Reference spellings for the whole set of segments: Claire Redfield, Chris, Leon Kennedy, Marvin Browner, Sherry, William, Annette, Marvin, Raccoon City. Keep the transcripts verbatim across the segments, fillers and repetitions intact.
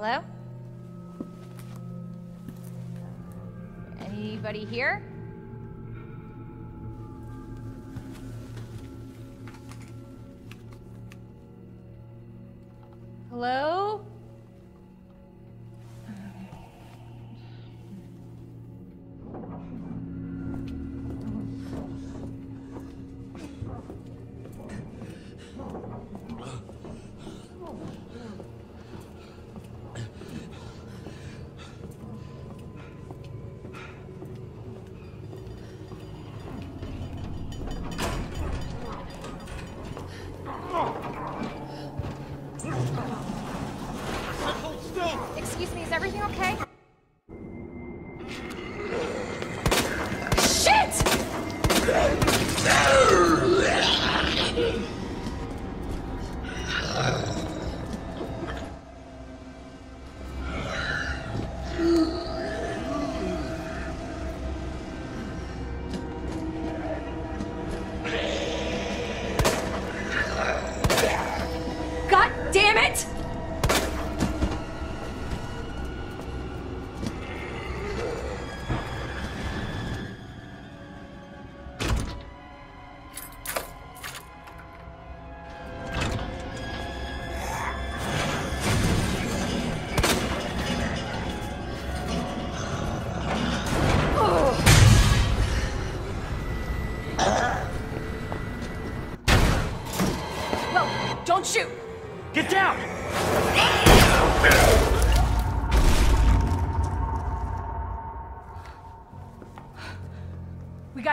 Hello? Anybody here? Hello?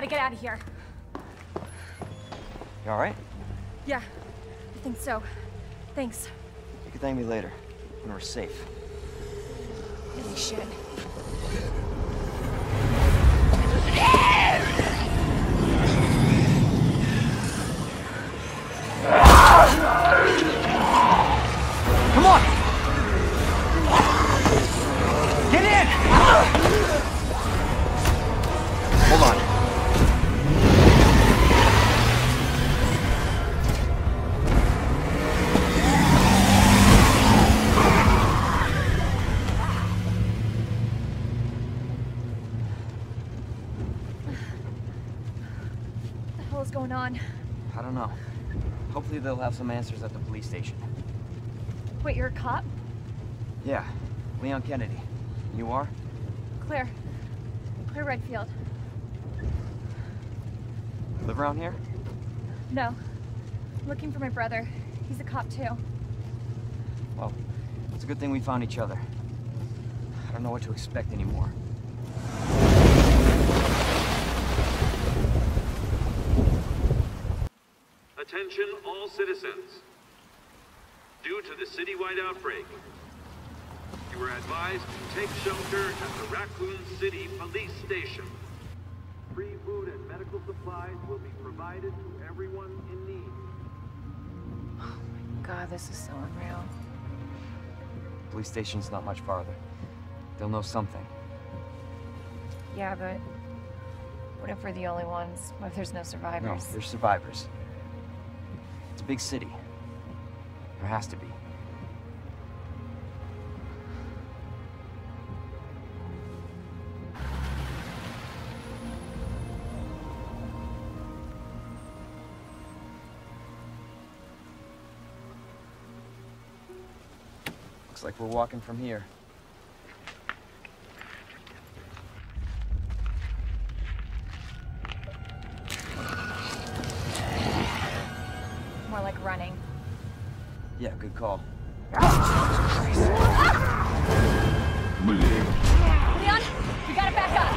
Get out of here. You all right? Yeah, I think so. Thanks. You can thank me later, when we're safe. Holy shit. Come on! Get in! Hold on. I don't know. Hopefully they'll have some answers at the police station. Wait, you're a cop? Yeah, Leon Kennedy. You are? Claire. Claire Redfield. Live around here? No. I'm looking for my brother. He's a cop too. Well, it's a good thing we found each other. I don't know what to expect anymore. Attention all citizens. Due to the citywide outbreak, you are advised to take shelter at the Raccoon City police station. Free food and medical supplies will be provided to everyone in need. Oh my god, this is so unreal. The police station's not much farther. They'll know something. Yeah, but what if we're the only ones? What if there's no survivors? No, there's survivors. It's a big city. There has to be. Looks like we're walking from here. Yeah, good call. Leon, we gotta back up.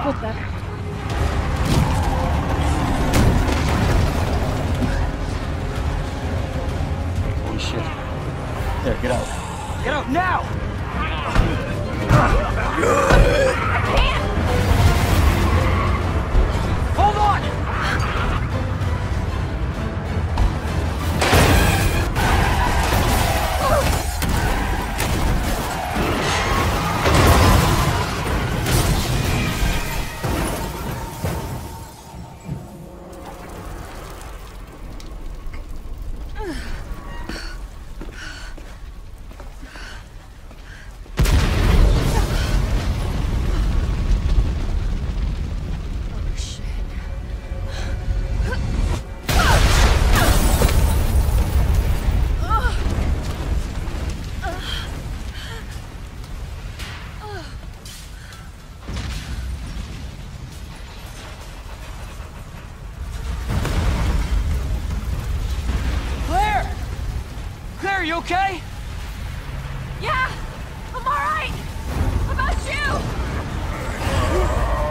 Hold back. Holy shit. There, get out. Get out now! I can't! Claire, you okay? Yeah, I'm all right. How about you?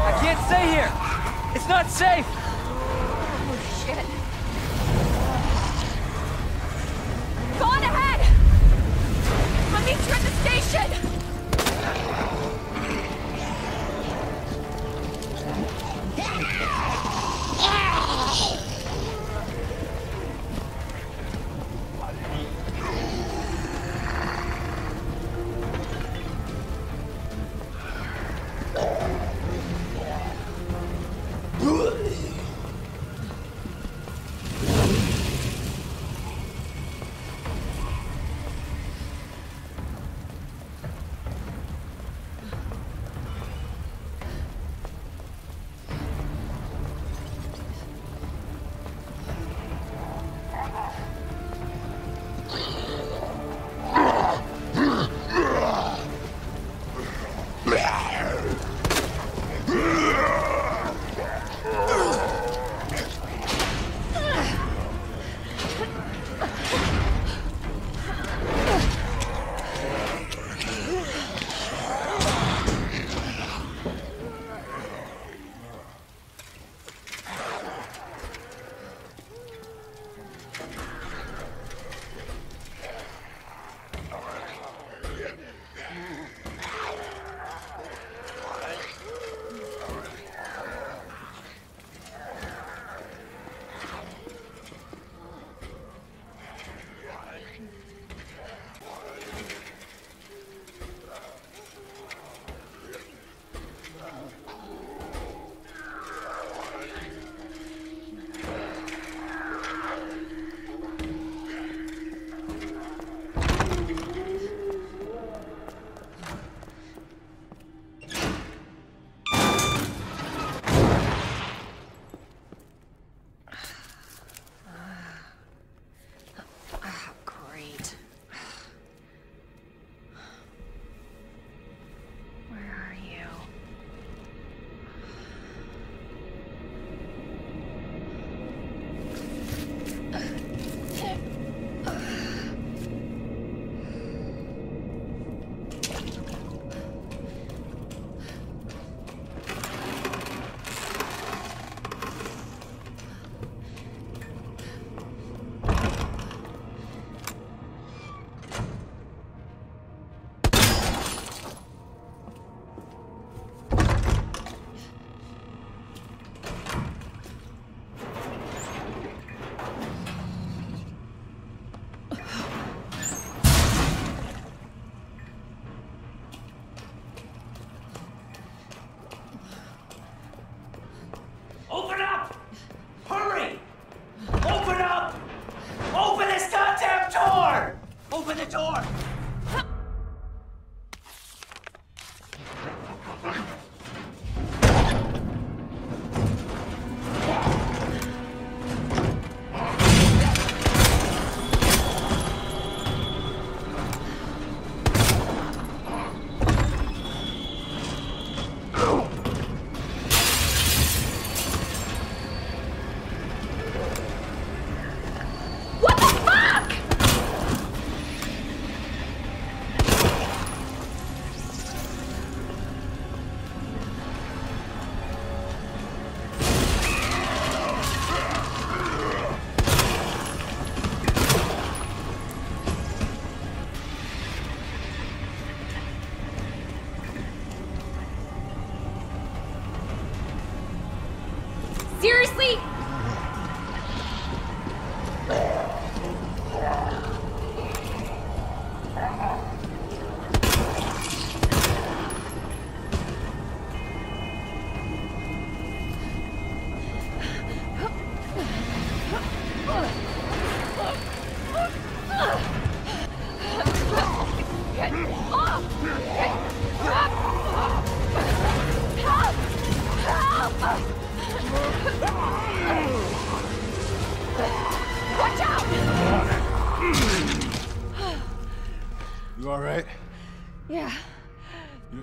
I can't stay here. It's not safe. Oh, shit. Go on ahead. I'll meet you at the station.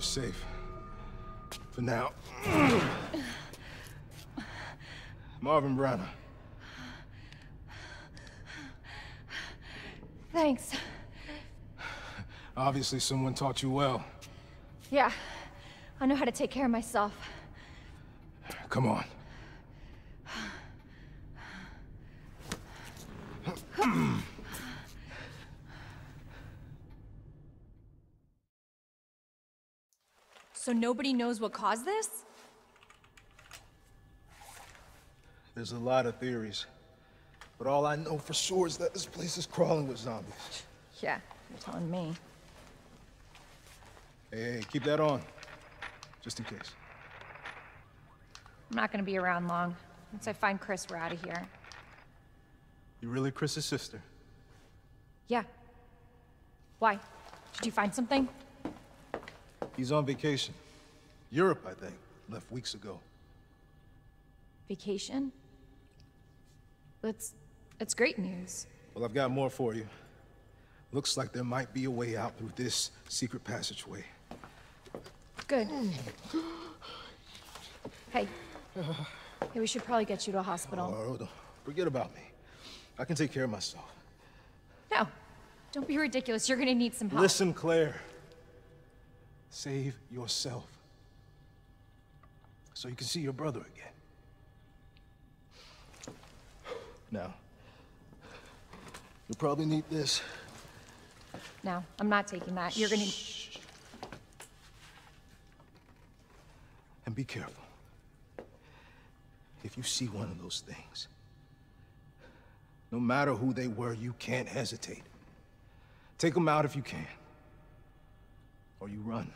Safe. For now. Marvin Browner. Thanks. Obviously someone taught you well. Yeah, I know how to take care of myself. Come on. So nobody knows what caused this? There's a lot of theories, but all I know for sure is that this place is crawling with zombies. Yeah, you're telling me. Hey, hey, keep that on, just in case. I'm not gonna be around long. Once I find Chris, we're out of here. You really Chris's sister? Yeah. Why? Did you find something? He's on vacation. Europe, I think. Left weeks ago. Vacation? That's... that's great news. Well, I've got more for you. Looks like there might be a way out through this secret passageway. Good. Hey. Hey, we should probably get you to a hospital. Oh, hold on. Forget about me. I can take care of myself. No. Don't be ridiculous. You're gonna need some help. Listen, Claire. Save yourself. So you can see your brother again. Now, you'll probably need this. No, I'm not taking that. You're gonna... Shh. And be careful. If you see one of those things, no matter who they were, you can't hesitate. Take them out if you can. Or you run.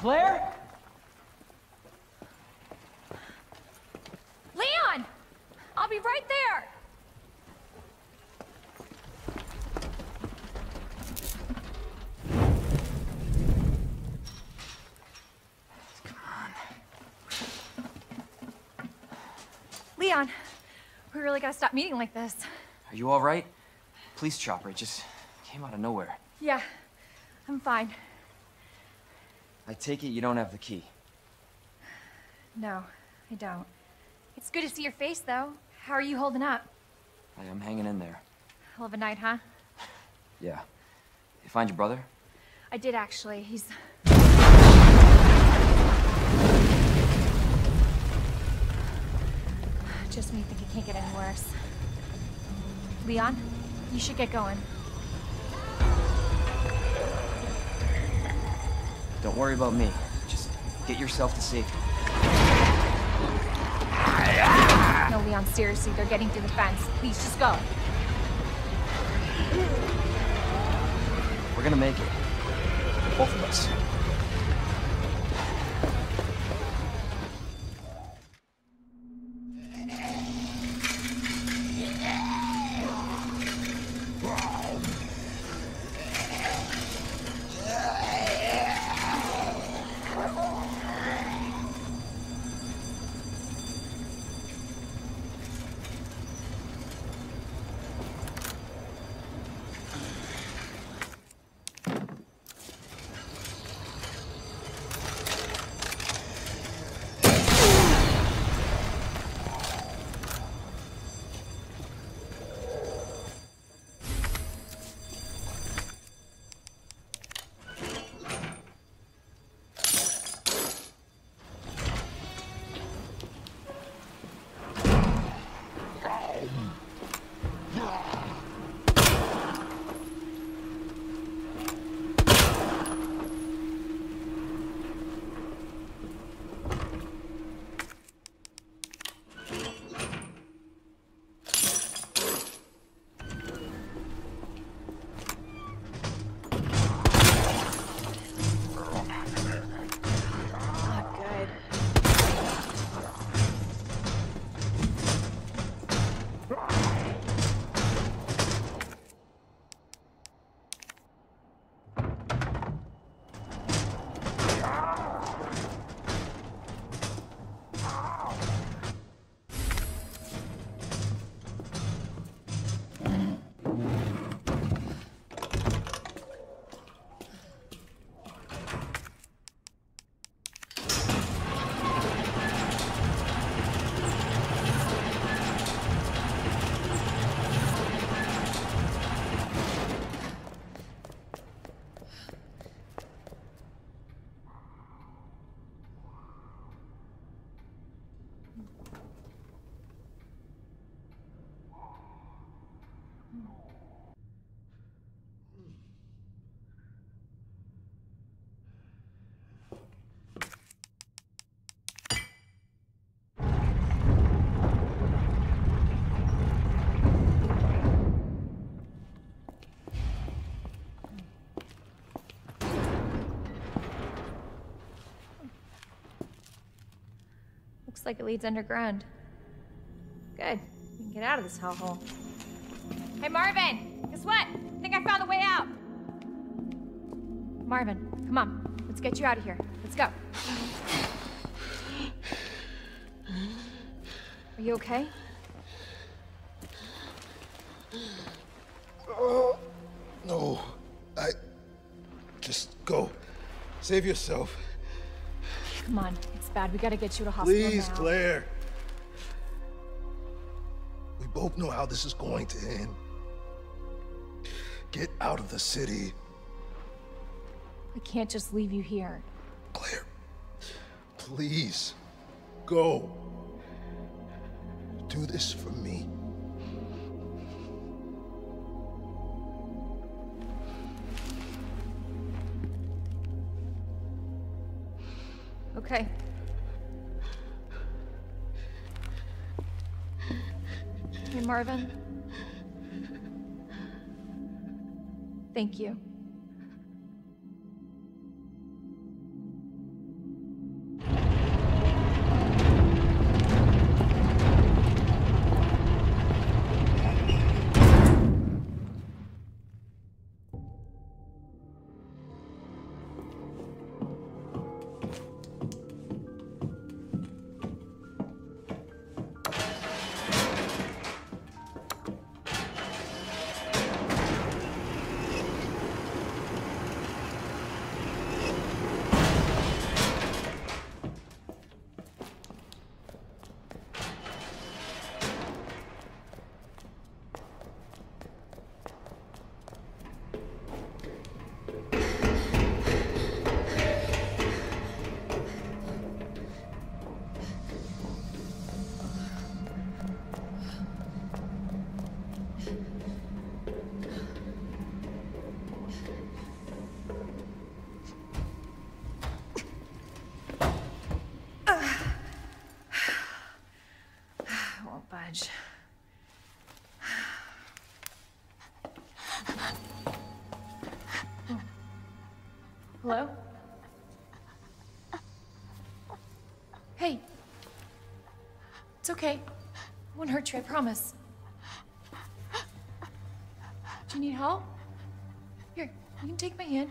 Claire? Leon! I'll be right there! Come on. Leon, we really gotta stop meeting like this. Are you all right? Police chopper, it just came out of nowhere. Yeah, I'm fine. I take it you don't have the key. No, I don't. It's good to see your face, though. How are you holding up? I am hanging in there. Hell of a night, huh? Yeah. You find your brother? I did, actually. He's... Just when you think it can't get any worse. Leon, you should get going. Don't worry about me. Just get yourself to safety. No, Leon, seriously, they're getting through the fence. Please, just go. We're gonna make it. Both of us. Looks like it leads underground. Good. We can get out of this hellhole. Hey, Marvin! Guess what? I think I found a way out! Marvin, come on. Let's get you out of here. Let's go. Are you okay? Oh, no. I... Just go. Save yourself. Come on. It's bad. We gotta get you to hospital. Please, now. Claire. We both know how this is going to end. Get out of the city. I can't just leave you here. Claire, please, go. Do this for me. Okay. Hey, Marvin. Thank you. Hello? Hey. It's okay. I won't hurt you, I promise. Do you need help? Here, you can take my hand.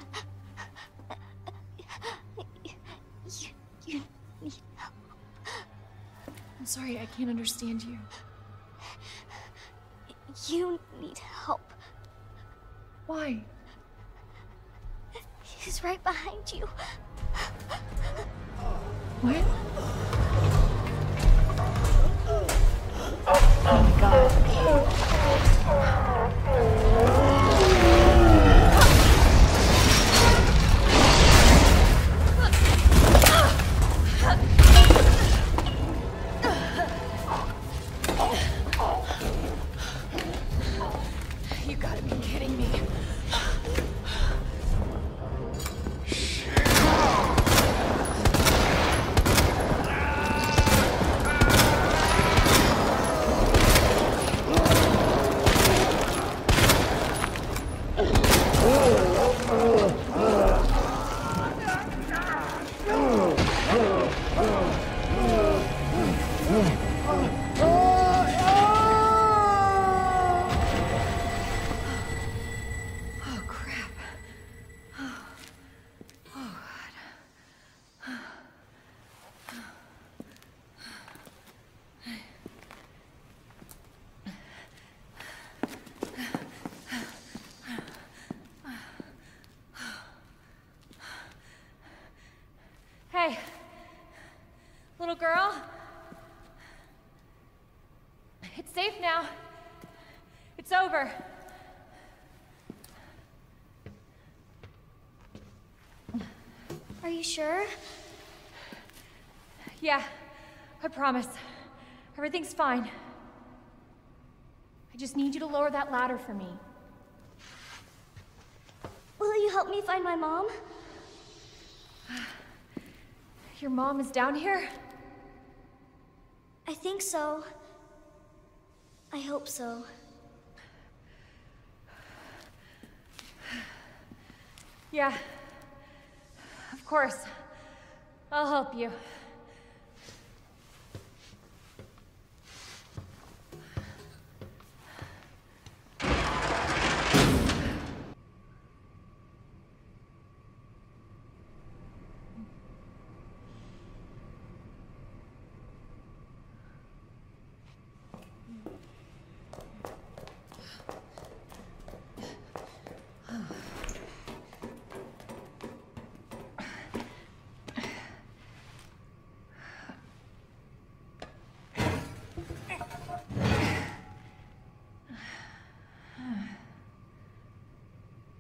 I'm sorry, I can't understand you. You need help. Why? He's right behind you. What? Oh my God. You gotta be kidding me. Girl, it's safe now. It's over. Are you sure? Yeah, I promise. Everything's fine. I just need you to lower that ladder for me. Will you help me find my mom? Your mom is down here? I think so. I hope so. Yeah. Of course. I'll help you.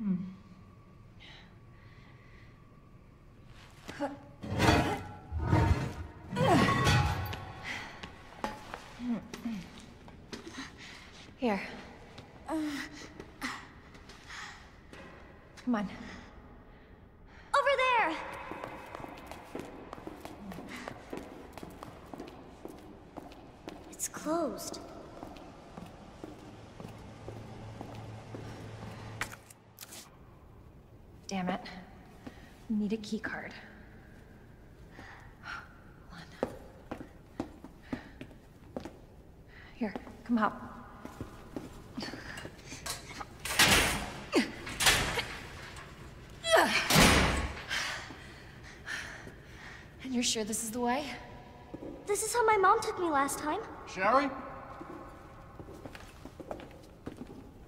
Hmm. Here. Come on. Over there! It's closed. Damn it. We need a key card. One. Here, come out. And you're sure this is the way? This is how my mom took me last time. Sherry?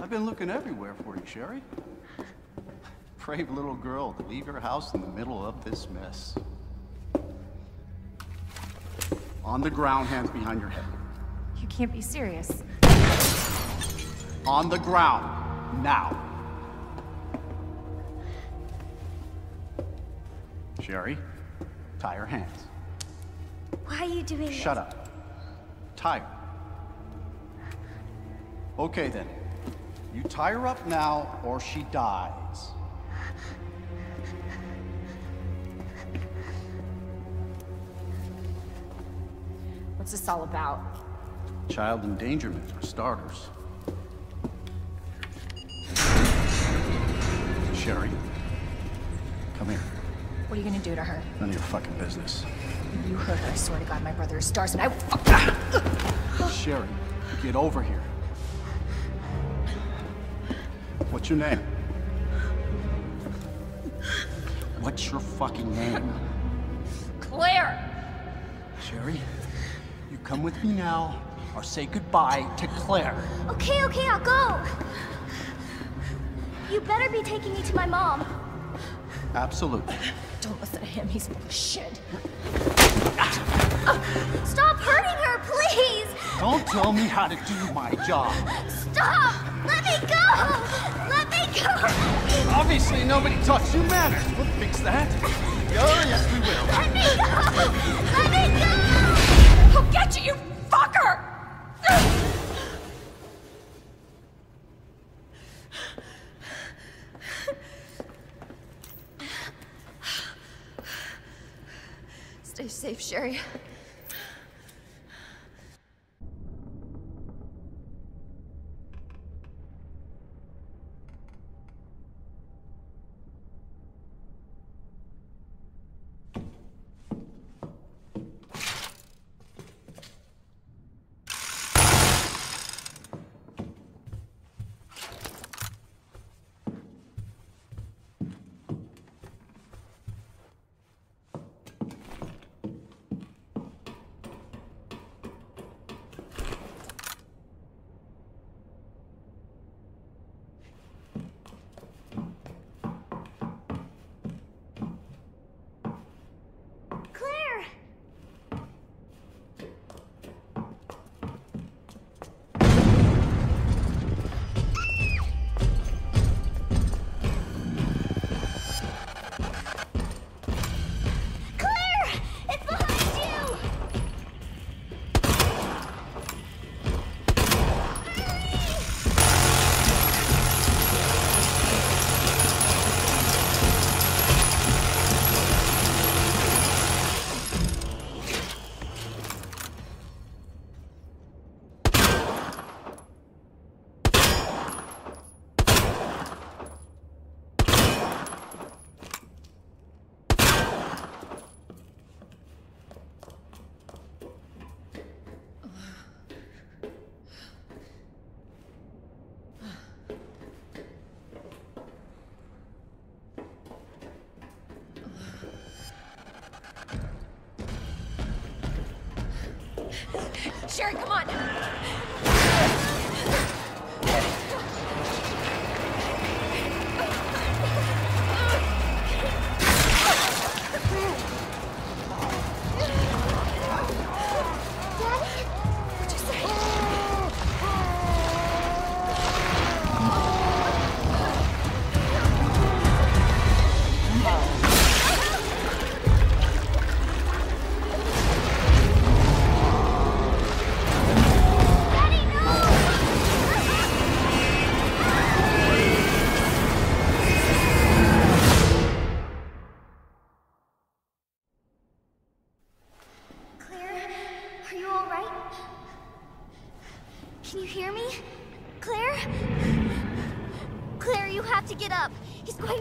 I've been looking everywhere for you, Sherry. Brave little girl to leave your house in the middle of this mess. On the ground, hands behind your head. You can't be serious. On the ground, now. Sherry, tie her hands. Why are you doing this? Shut up. Tie her. Okay then. You tie her up now or she dies. What's this all about? Child endangerment, for starters. Sherry, come here. What are you gonna do to her? None of your fucking business. If you hurt her, I swear to God, my brother is stars and I will fuck. Sherry, get over here. What's your name? What's your fucking name? Claire! Sherry? You come with me now, or say goodbye to Claire. Okay, okay, I'll go. You better be taking me to my mom. Absolutely. Don't listen to him, he's full of shit. Stop hurting her, please! Don't tell me how to do my job. Stop! Let me go! Let me go! Obviously, nobody taught you manners. We'll fix that. Oh, yes, we will. Let me go! Let me go! I'll get you, you fucker! Stay safe, Sherry. Sherry, come on! Daddy? What'd you say?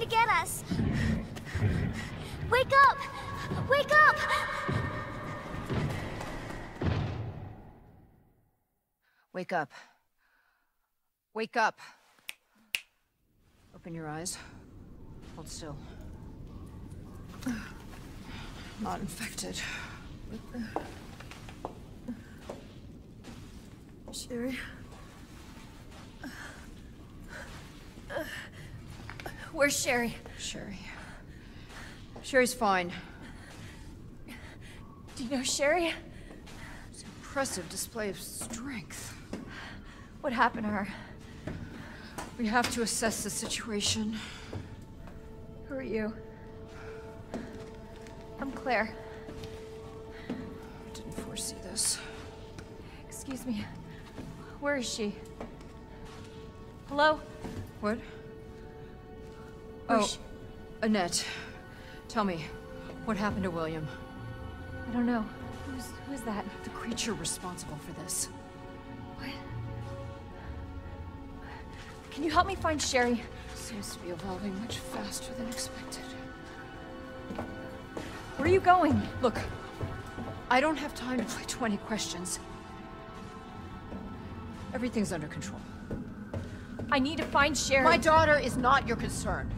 to get us. Wake up! Wake up! Wake up. Wake up. Open your eyes. Hold still. Not infected. Sherry. Where's Sherry? Sherry. Sherry's fine. Do you know Sherry? It's an impressive display of strength. What happened to her? We have to assess the situation. Who are you? I'm Claire. I didn't foresee this. Excuse me. Where is she? Hello? What? Oh, Annette, tell me, what happened to William? I don't know. Who's, who's that? The creature responsible for this. What? Can you help me find Sherry? Seems to be evolving much faster than expected. Where are you going? Look, I don't have time to play twenty questions. Everything's under control. I need to find Sherry. My daughter is not your concern.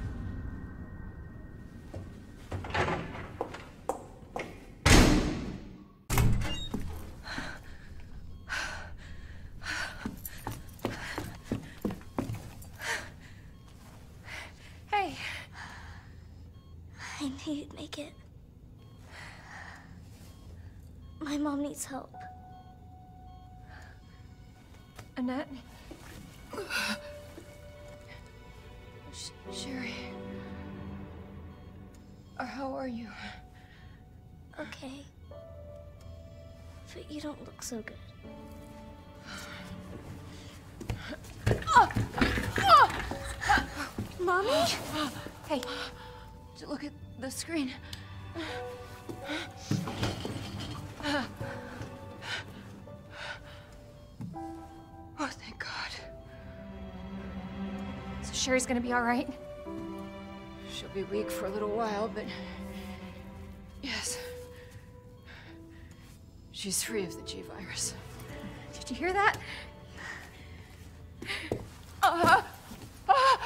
Hey. I knew you'd make it. My mom needs help. Annette? Sh Sherry... How are you? Okay. But you don't look so good. Oh! Oh! Mommy? Hey, look at the screen. Oh, thank God. So Sherry's gonna be all right? She'll be weak for a little while, but... Yes. She's free of the G virus. Did you hear that? Uh, uh, uh.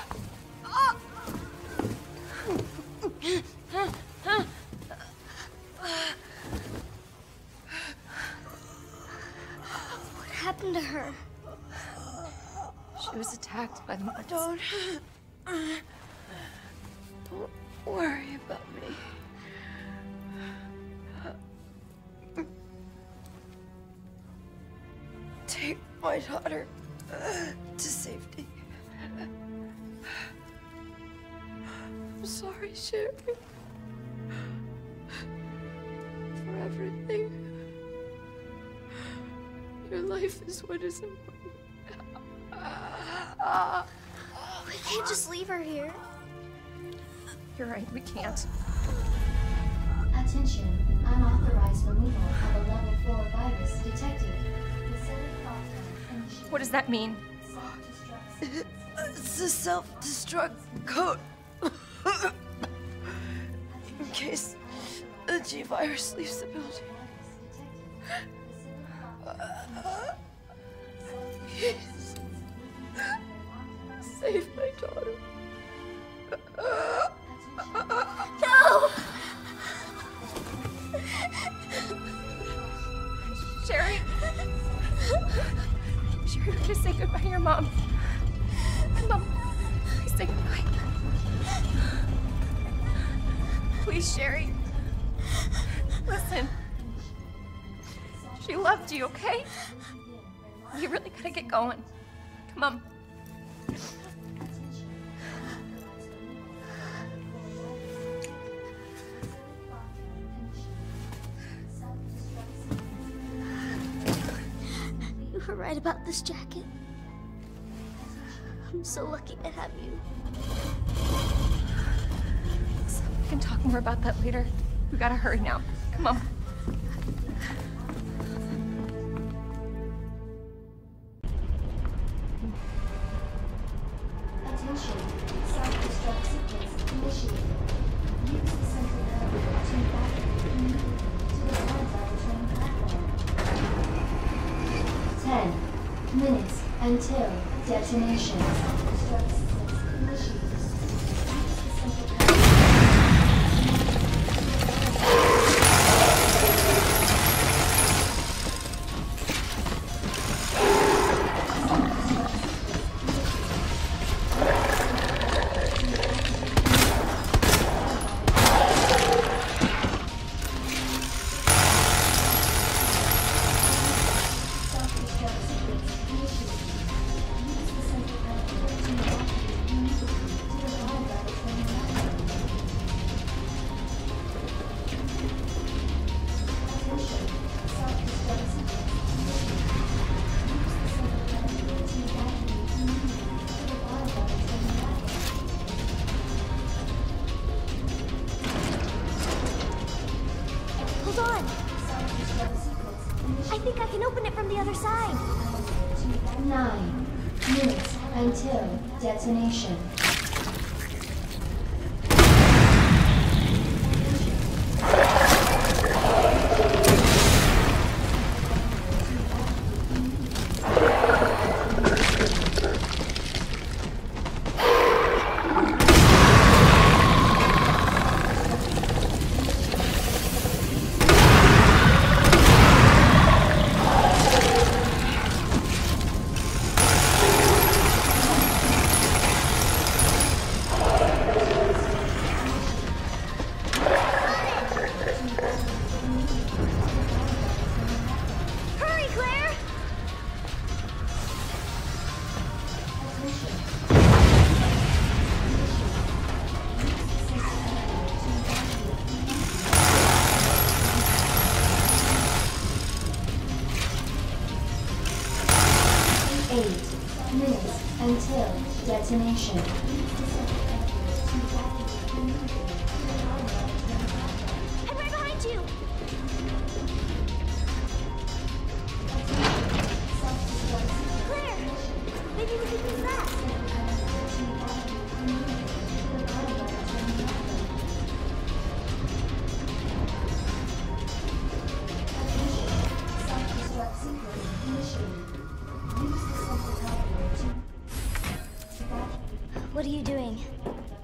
What happened to her? She was attacked by the... Don't... Don't worry about me. Take my daughter to safety. I'm sorry, Sherry, for everything. Your life is what is important. We can't just leave her here. You're right, we can't. Attention, unauthorized removal of a level four virus detected. What does that mean? It's a self-destruct code. In case the G virus leaves the building. Uh, Save my daughter. No! Sherry? Sherry, please say goodbye to your mom. Mom, please say goodbye. Please, Sherry. Listen. She loved you, okay? You really gotta get going. Come on. You were right about this jacket. I'm so lucky to have you. So we can talk more about that later. We gotta hurry now. Come on. ten minutes until detonation. Detonation. Destination.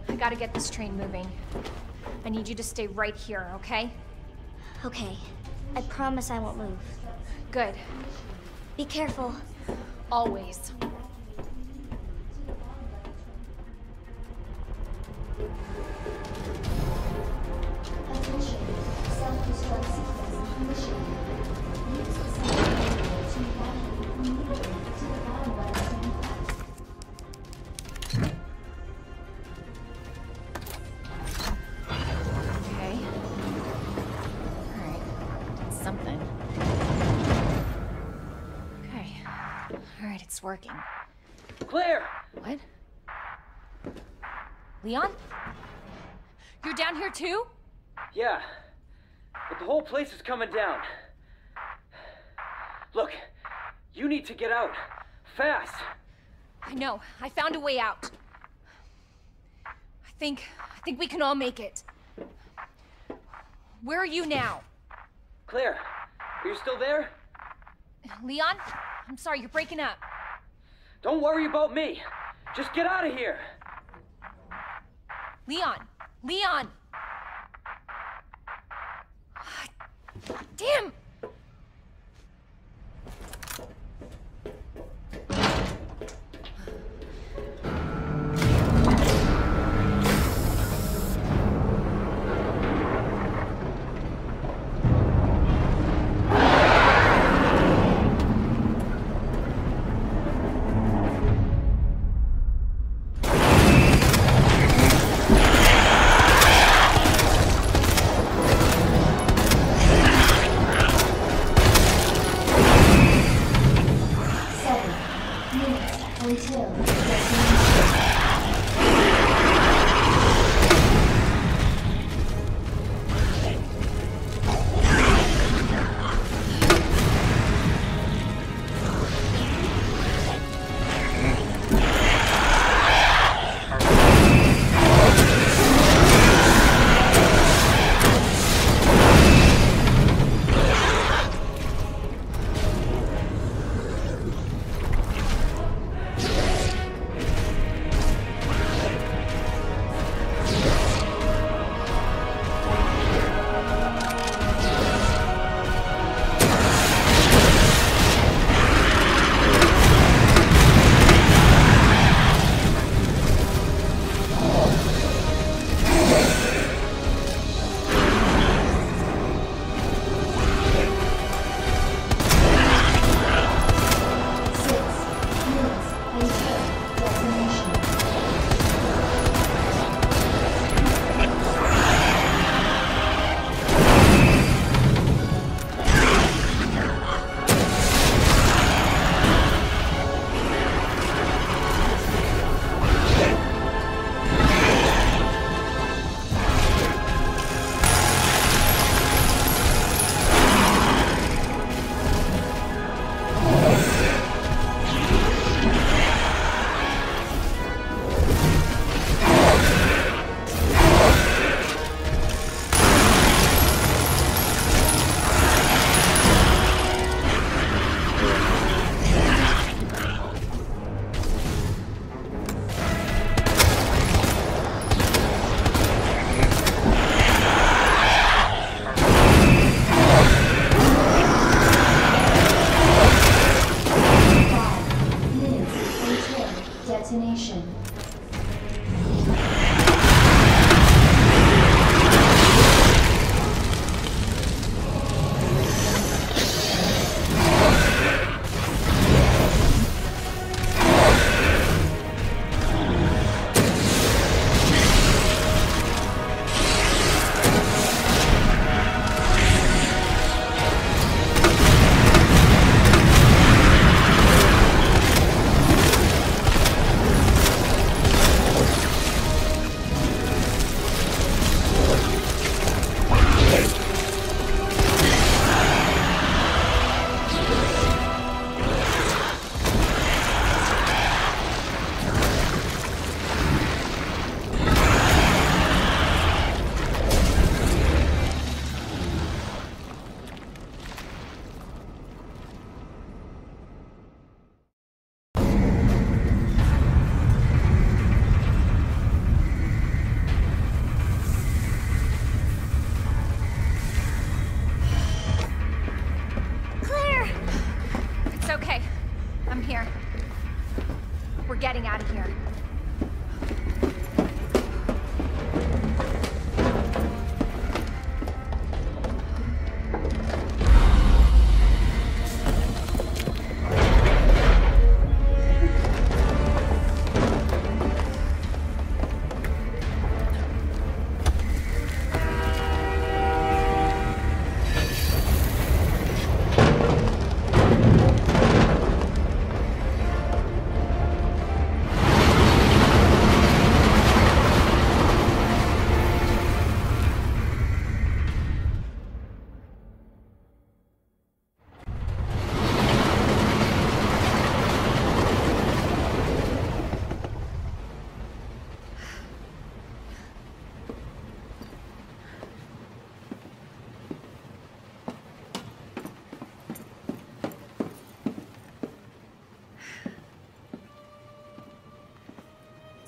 I gotta get this train moving. I need you to stay right here, okay? Okay. I promise I won't move. Good. Be careful. Always. Working. Claire! What? Leon? You're down here too? Yeah. But the whole place is coming down. Look, you need to get out. Fast. I know. I found a way out. I think... I think we can all make it. Where are you now? Claire, are you still there? Leon? I'm sorry, you're breaking up. Don't worry about me. Just get out of here. Leon. Leon. Damn.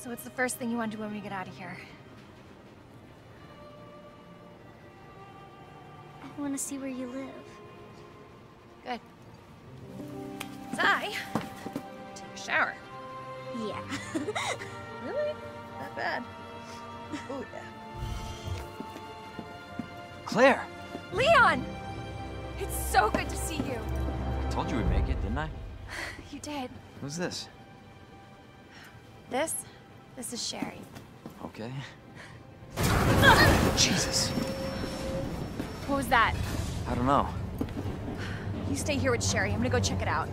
So what's the first thing you want to do when we get out of here? I want to see where you live. Good. Sigh. Take a shower. Yeah. Really? Not bad. Oh, yeah. Claire! Leon! It's so good to see you. I told you we'd make it, didn't I? You did. Who's this? This? This is Sherry. Okay. Jesus. What was that? I don't know. You stay here with Sherry. I'm gonna go check it out.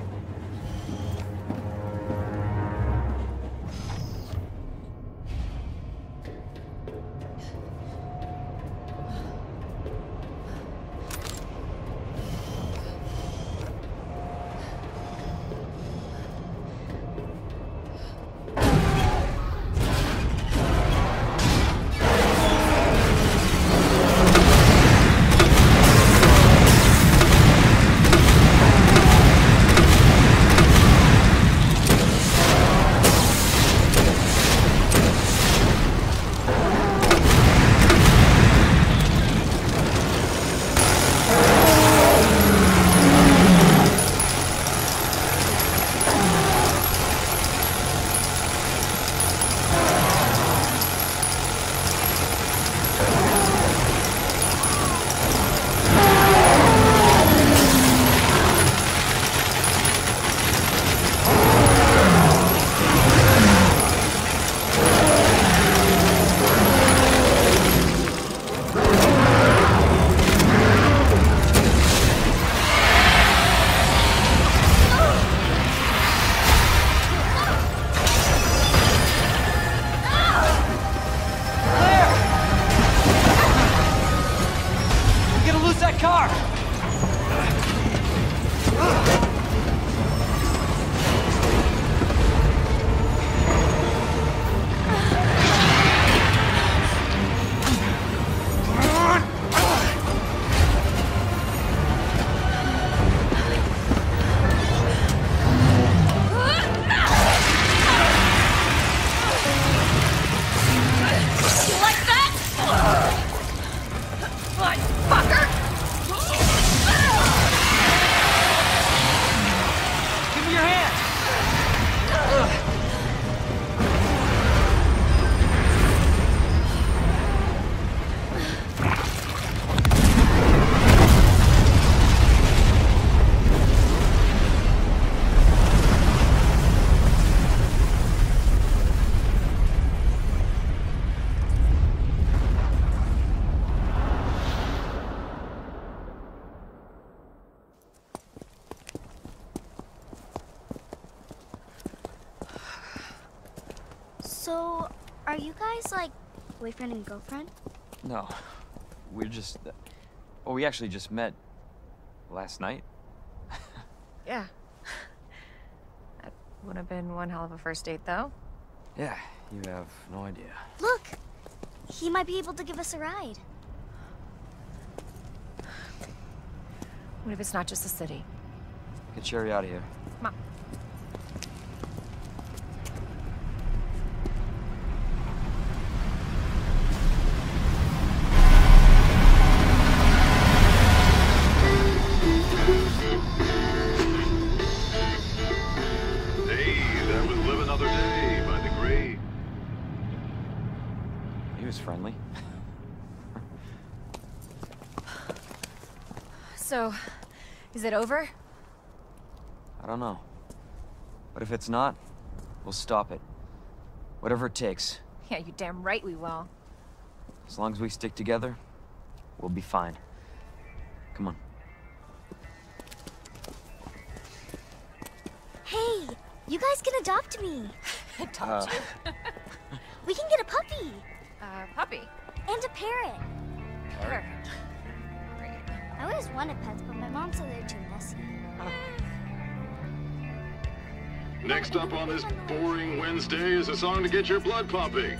Like boyfriend and girlfriend? No, we're just. Uh, oh, we actually just met last night. Yeah, that would have been one hell of a first date, though. Yeah, you have no idea. Look, he might be able to give us a ride. What if it's not just the city? Get Sherry out of here. Come on. So, is it over? I don't know. But if it's not, we'll stop it. Whatever it takes. Yeah, you're damn right we will. As long as we stick together, we'll be fine. Come on. Hey, you guys can adopt me. Adopt uh. you? We can get a puppy. Uh, puppy? And a parrot. Parrot. I always wanted pets, but my mom said they're too messy. Next up on this boring Wednesday is a song to get your blood pumping.